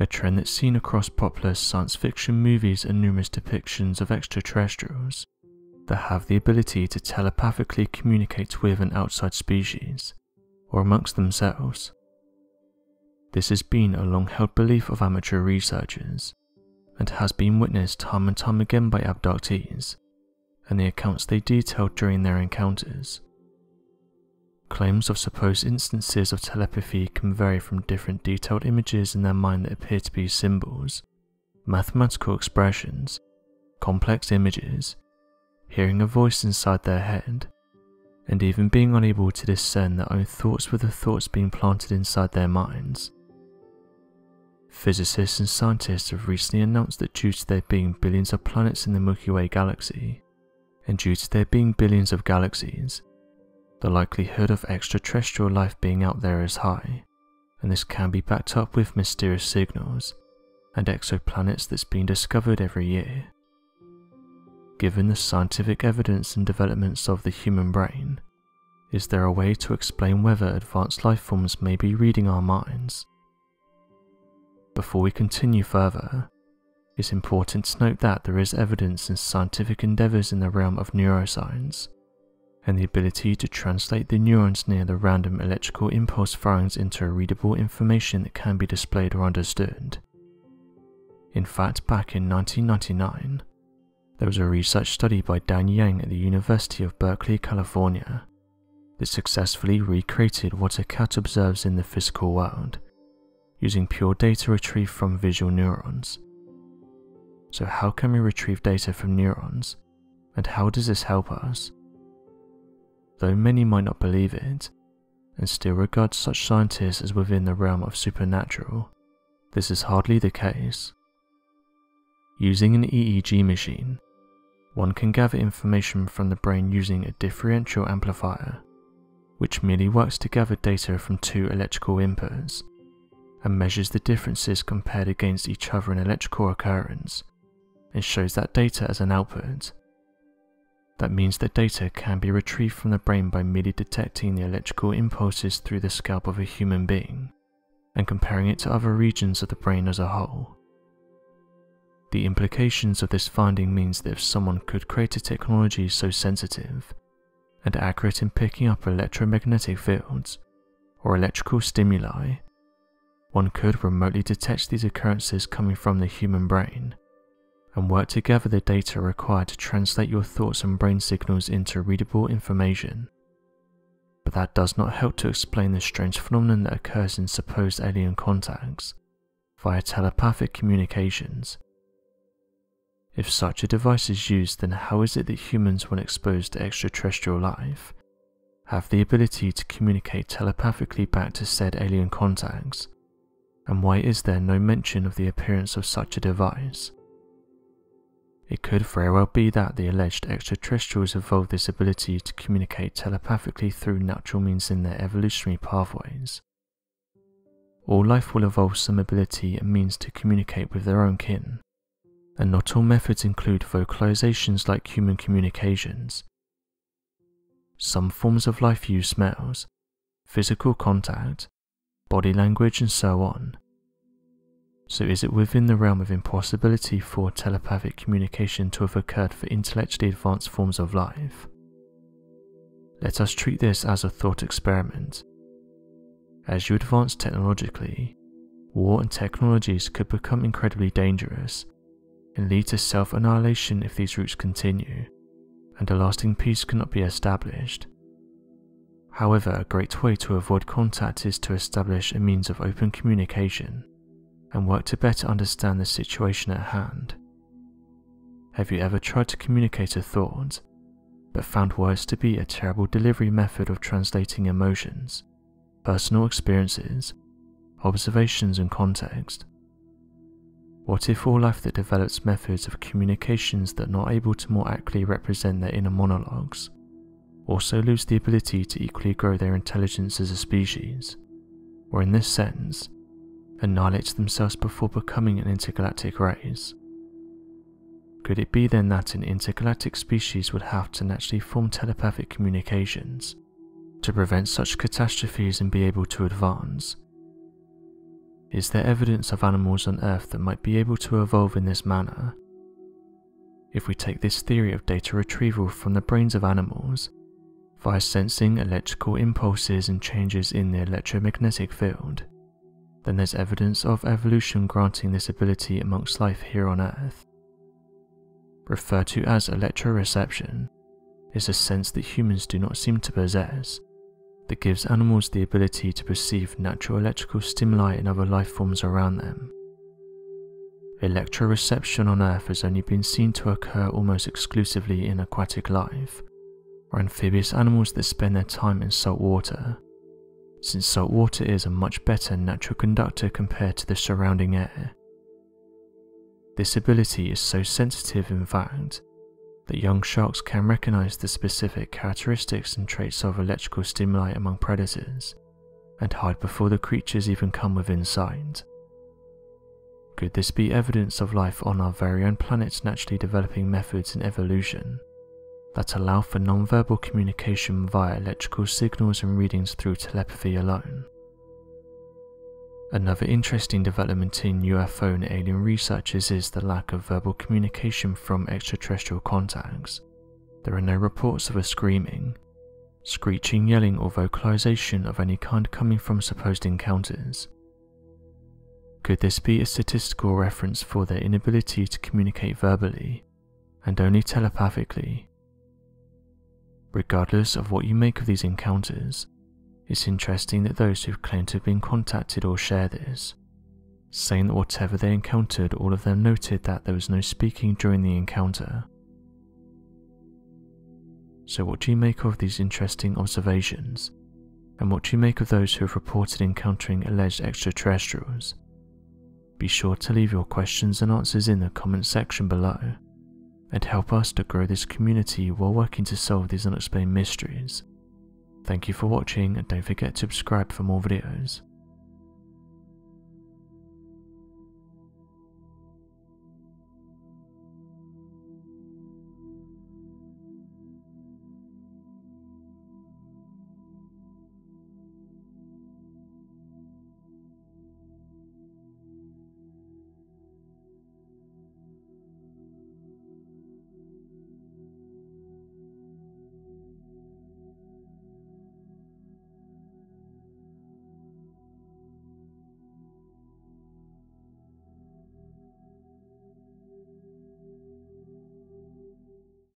a trend that's seen across popular science fiction movies and numerous depictions of extraterrestrials that have the ability to telepathically communicate with an outside species, or amongst themselves. This has been a long-held belief of amateur researchers, and has been witnessed time and time again by abductees, and the accounts they detailed during their encounters. Claims of supposed instances of telepathy can vary from different detailed images in their mind that appear to be symbols, mathematical expressions, complex images, hearing a voice inside their head, and even being unable to discern their own thoughts with the thoughts being planted inside their minds. Physicists and scientists have recently announced that due to there being billions of planets in the Milky Way galaxy, and due to there being billions of galaxies, the likelihood of extraterrestrial life being out there is high, and this can be backed up with mysterious signals and exoplanets that's been discovered every year. Given the scientific evidence and developments of the human brain, is there a way to explain whether advanced life forms may be reading our minds? Before we continue further, it's important to note that there is evidence in scientific endeavours in the realm of neuroscience, and the ability to translate the neurons near the random electrical impulse firings into readable information that can be displayed or understood. In fact, back in 1999, there was a research study by Dan Yang at the University of Berkeley, California, that successfully recreated what a cat observes in the physical world, using pure data retrieved from visual neurons. So how can we retrieve data from neurons, and how does this help us? Though many might not believe it, and still regard such scientists as within the realm of supernatural, this is hardly the case. Using an EEG machine, one can gather information from the brain using a differential amplifier, which merely works to gather data from two electrical inputs, and measures the differences compared against each other in electrical occurrence, and shows that data as an output. That means that data can be retrieved from the brain by merely detecting the electrical impulses through the scalp of a human being, and comparing it to other regions of the brain as a whole. The implications of this finding means that if someone could create a technology so sensitive and accurate in picking up electromagnetic fields or electrical stimuli, one could remotely detect these occurrences coming from the human brain and work to gather the data required to translate your thoughts and brain signals into readable information. But that does not help to explain the strange phenomenon that occurs in supposed alien contacts via telepathic communications. If such a device is used, then how is it that humans, when exposed to extraterrestrial life, have the ability to communicate telepathically back to said alien contacts, and why is there no mention of the appearance of such a device? It could very well be that the alleged extraterrestrials evolved this ability to communicate telepathically through natural means in their evolutionary pathways. All life will evolve some ability and means to communicate with their own kin, and not all methods include vocalizations like human communications. Some forms of life use smells, physical contact, body language, and so on. So is it within the realm of impossibility for telepathic communication to have occurred for intellectually advanced forms of life? Let us treat this as a thought experiment. As you advance technologically, war and technologies could become incredibly dangerous, and lead to self-annihilation if these routes continue, and a lasting peace cannot be established. However, a great way to avoid contact is to establish a means of open communication, and work to better understand the situation at hand. Have you ever tried to communicate a thought, but found words to be a terrible delivery method of translating emotions, personal experiences, observations, and context? What if all life that develops methods of communications that are not able to more accurately represent their inner monologues also lose the ability to equally grow their intelligence as a species, or in this sense, annihilates themselves before becoming an intergalactic race? Could it be then that an intergalactic species would have to naturally form telepathic communications to prevent such catastrophes and be able to advance? Is there evidence of animals on Earth that might be able to evolve in this manner? If we take this theory of data retrieval from the brains of animals, via sensing electrical impulses and changes in the electromagnetic field, then there's evidence of evolution granting this ability amongst life here on Earth. Referred to as electroreception, is a sense that humans do not seem to possess, that gives animals the ability to perceive natural electrical stimuli in other life forms around them. Electroreception on Earth has only been seen to occur almost exclusively in aquatic life, or amphibious animals that spend their time in salt water, since salt water is a much better natural conductor compared to the surrounding air. This ability is so sensitive, in fact, that young sharks can recognize the specific characteristics and traits of electrical stimuli among predators, and hide before the creatures even come within sight. Could this be evidence of life on our very own planet's naturally developing methods in evolution that allow for non-verbal communication via electrical signals and readings through telepathy alone? Another interesting development in UFO and alien researches is the lack of verbal communication from extraterrestrial contacts. There are no reports of a screaming, screeching, yelling, or vocalization of any kind coming from supposed encounters. Could this be a statistical reference for their inability to communicate verbally, and only telepathically? Regardless of what you make of these encounters, it's interesting that those who've claimed to have been contacted or share this, saying that whatever they encountered, all of them noted that there was no speaking during the encounter. So what do you make of these interesting observations, and what do you make of those who have reported encountering alleged extraterrestrials? Be sure to leave your questions and answers in the comments section below, and help us to grow this community while working to solve these unexplained mysteries. Thank you for watching, and don't forget to subscribe for more videos.